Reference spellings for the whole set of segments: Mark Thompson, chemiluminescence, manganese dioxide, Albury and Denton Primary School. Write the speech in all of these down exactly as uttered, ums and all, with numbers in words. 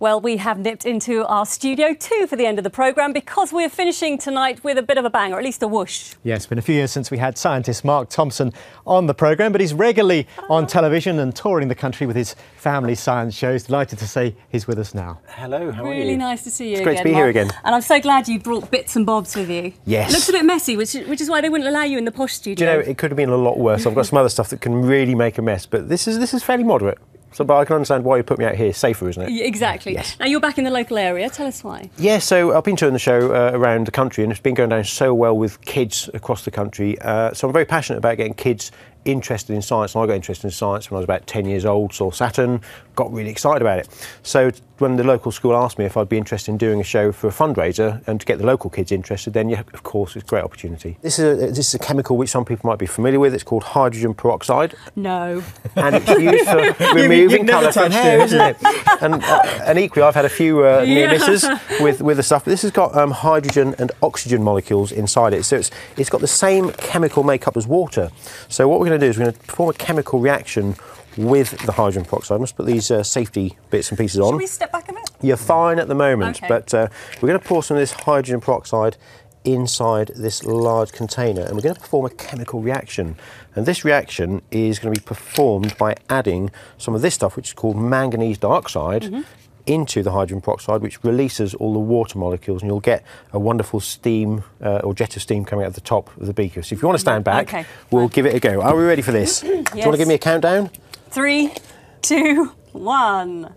Well, we have nipped into our studio too for the end of the programme because we're finishing tonight with a bit of a bang, or at least a whoosh. Yeah, it's been a few years since we had scientist Mark Thompson on the programme, but he's regularly on television and touring the country with his family science shows. Delighted to say he's with us now. Hello, how are you? Really nice to see you again, Mark. It's great to be here again. And I'm so glad you brought bits and bobs with you. Yes. It looks a bit messy, which is, which is why they wouldn't allow you in the posh studio. Do you know, it could have been a lot worse. I've got some other stuff that can really make a mess, but this is, this is fairly moderate. So, but I can understand why you put me out here. Safer, isn't it? Yeah, exactly. Yes. Now, you're back in the local area. Tell us why. Yeah, so I've been doing the show uh, around the country, and it's been going down so well with kids across the country. Uh, so I'm very passionate about getting kids interested in science, and I got interested in science when I was about ten years old, saw Saturn, got really excited about it. So when the local school asked me if I'd be interested in doing a show for a fundraiser and to get the local kids interested, then yeah, of course, it's a great opportunity. This is a, this is a chemical which some people might be familiar with. It's called hydrogen peroxide. No. And it's used for removing colour from hair, isn't it? And, uh, and equally, I've had a few uh, near misses yeah. with, with the stuff. This has got um, hydrogen and oxygen molecules inside it, so it's, it's got the same chemical makeup as water. So what we're going to do is we're going to perform a chemical reaction with the hydrogen peroxide. I must put these uh, safety bits and pieces on. Should we step back a bit? You're fine at the moment, okay. but uh, we're going to pour some of this hydrogen peroxide inside this large container, and we're going to perform a chemical reaction. And this reaction is going to be performed by adding some of this stuff, which is called manganese dioxide, mm-hmm. into the hydrogen peroxide, which releases all the water molecules, and you'll get a wonderful steam uh, or jet of steam coming out of the top of the beaker. So if you want to stand back, okay. we'll right. give it a go. Are we ready for this? Yes. Do you want to give me a countdown? Three, two, one.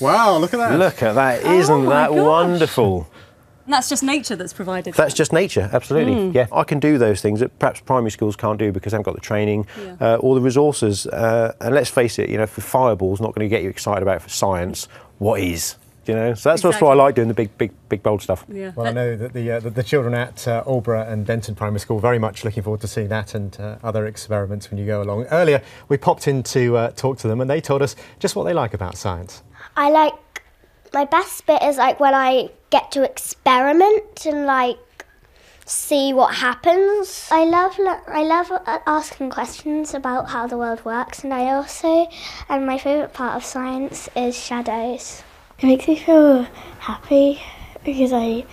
Wow, look at that. Look at that. Isn't oh that gosh. wonderful? And that's just nature that's provided. That's just nature, absolutely. Mm. Yeah, I can do those things that perhaps primary schools can't do because they haven't got the training yeah. uh, or the resources. Uh, and let's face it, you know, for fireballs, not going to get you excited about it for science. What is, you know? So that's exactly. why I like doing the big, big, big, bold stuff. Yeah. Well, I know that the, uh, the, the children at uh, Albury and Denton Primary School very much looking forward to seeing that and uh, other experiments when you go along. Earlier, we popped in to uh, talk to them, and they told us just what they like about science. I like, my best bit is like when I get to experiment and like see what happens. I love, I love asking questions about how the world works, and I also, and my favourite part of science is shadows. It makes me feel happy because I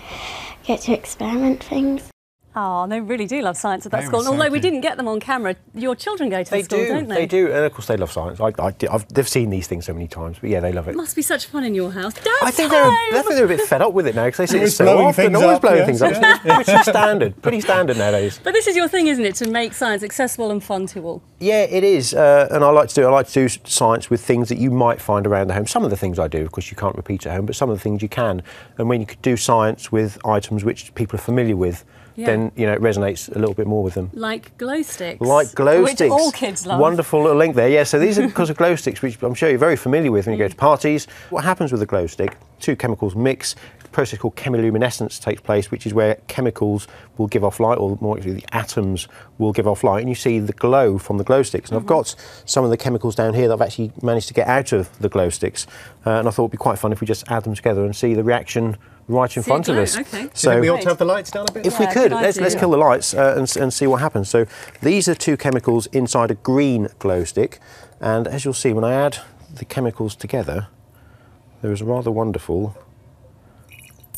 get to experiment things. Oh, they really do love science at that they school. Although we didn't get them on camera, your children go to the school, do. don't they? They do, and of course they love science. I, I, I've, they've seen these things so many times, but yeah, they love it. It must be such fun in your house. Dad's I think they're, I think they're a bit fed up with it now, because they see it so often, always blowing yeah. things up. Yeah. Yeah. Pretty standard, pretty standard nowadays. But this is your thing, isn't it, to make science accessible and fun to all? Yeah, it is, uh, and I like to do I like to do science with things that you might find around the home. Some of the things I do, of course, you can't repeat at home, but some of the things you can. And when you could do science with items which people are familiar with, yeah. then you know it resonates a little bit more with them. Like glow sticks. Like glow which sticks. Which all kids love. Wonderful little link there. Yeah, so these are because of glow sticks, which I'm sure you're very familiar with when you go to parties. What happens with a glow stick? Two chemicals mix. A process called chemiluminescence takes place, which is where chemicals will give off light, or more actually, the atoms will give off light, and you see the glow from the glow sticks. And mm-hmm. I've got some of the chemicals down here that I've actually managed to get out of the glow sticks, uh, and I thought it'd be quite fun if we just add them together and see the reaction right in see front of us. Okay. So we ought to have the lights down a bit? If yeah, we could, let's, let's kill the lights uh, and, and see what happens. So these are two chemicals inside a green glow stick, and as you'll see, when I add the chemicals together, there is a rather wonderful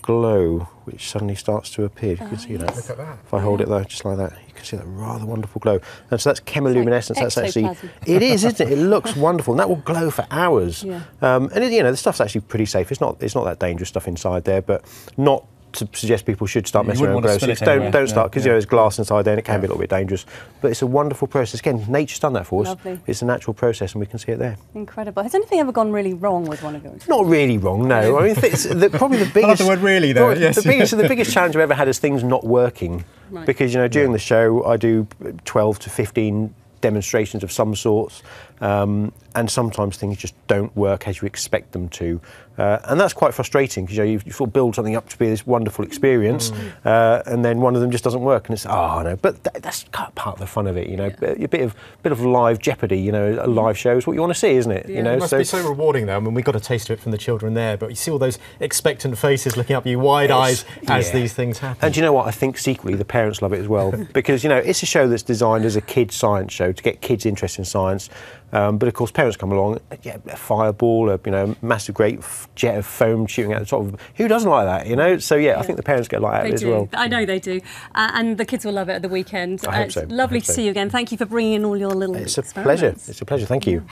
glow which suddenly starts to appear. You can see that. Look at that. If I hold it though, just like that, you can see that rather wonderful glow. And so that's chemiluminescence. That's actually, it is, isn't it? It looks wonderful, and that will glow for hours. Yeah. Um, and it, you know, the stuff's actually pretty safe. It's not, it's not that dangerous stuff inside there, but not to suggest people should start messing around with glow sticks. Don't, don't start, because you know, there's glass inside there and it can be a little bit dangerous. But it's a wonderful process. Again, nature's done that for us. Lovely. It's a natural process, and we can see it there. Incredible. Has anything ever gone really wrong with one of yours? Not really wrong, no. I mean, it's the, probably the biggest. I love the word really, though. Probably, yes. the, biggest, the biggest challenge I've ever had is things not working. Right. Because, you know, during yeah. the show, I do twelve to fifteen demonstrations of some sorts, um, and sometimes things just don't work as you expect them to, uh, and that's quite frustrating, because you know, you, you sort of build something up to be this wonderful experience, mm. uh, and then one of them just doesn't work, and it's oh no. But th that's kind of part of the fun of it, you know. Yeah. A bit of bit of live jeopardy, you know. A live show is what you want to see, isn't it? Yeah. You know, it must so, be so rewarding though. I mean, we got a taste of it from the children there, but you see all those expectant faces looking up at you, wide eyes, yeah. as these things happen. And you know what? I think secretly the parents love it as well, because you know it's a show that's designed as a kid science show. to get kids interested in science. Um, but of course, parents come along, yeah, a fireball, a, you know, massive great jet of foam shooting out the top of. Who doesn't like that, you know? So yeah, yeah. I think the parents get like that as do. well. I know they do, uh, and the kids will love it at the weekend. I uh, hope so. It's lovely hope to so. see you again. Thank you for bringing in all your little. It's a pleasure. It's a pleasure. Thank you. Yeah.